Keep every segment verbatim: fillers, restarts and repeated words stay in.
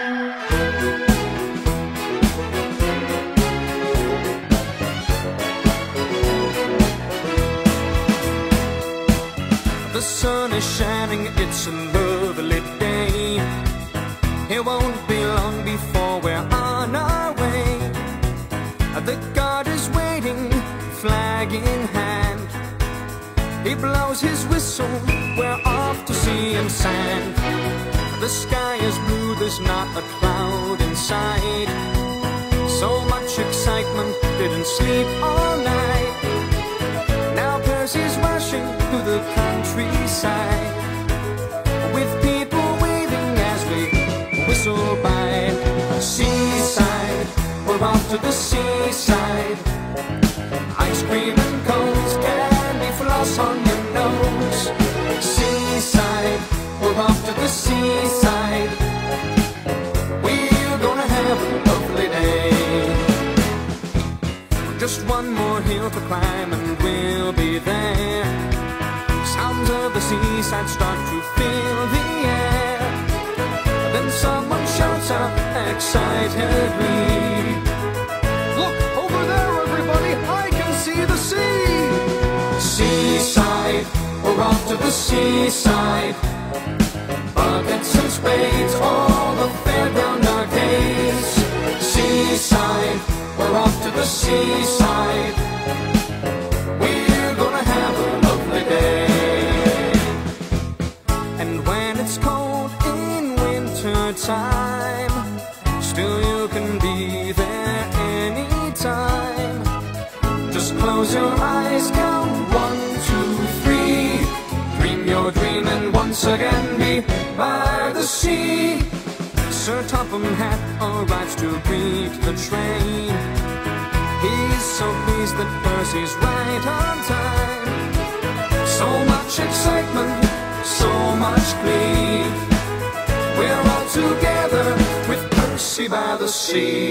The sun is shining, it's a lovely day. It won't be long before we're on our way. The guard is waiting, flag in hand. He blows his whistle, we're off to sea and sand. The sky is blue, there's not a cloud in sight. So much excitement, didn't sleep all night. Now Percy's rushing through the countryside, with people waving as we whistle by. Seaside, we're off to the seaside. Ice cream and cones, candy floss on your nose. Seaside, we're off to the seaside. We're gonna have a lovely day. Just one more hill to climb and we'll be there. Sounds of the seaside start to fill the air. Then someone shouts out excitedly, "Look over there everybody, I can see the sea!" Seaside, we're off to the seaside. Buckets and spades, all the fair down our days. Seaside, we're off to the seaside. We're gonna have a lovely day. And when it's cold in winter time, still you can be there any time. Just close your eyes, count one, two, three. Dream your dream and once again be by the sea. Sir Topham Hatt arrives to greet the train. He's so pleased that Percy's right on time. So much excitement, so much glee. We're all together with Percy by the sea.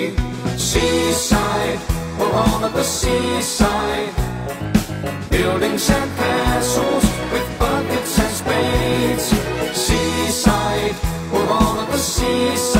Seaside, we're all at the seaside. Buildings and castles with buckets and spades. Seaside, we're all at the seaside.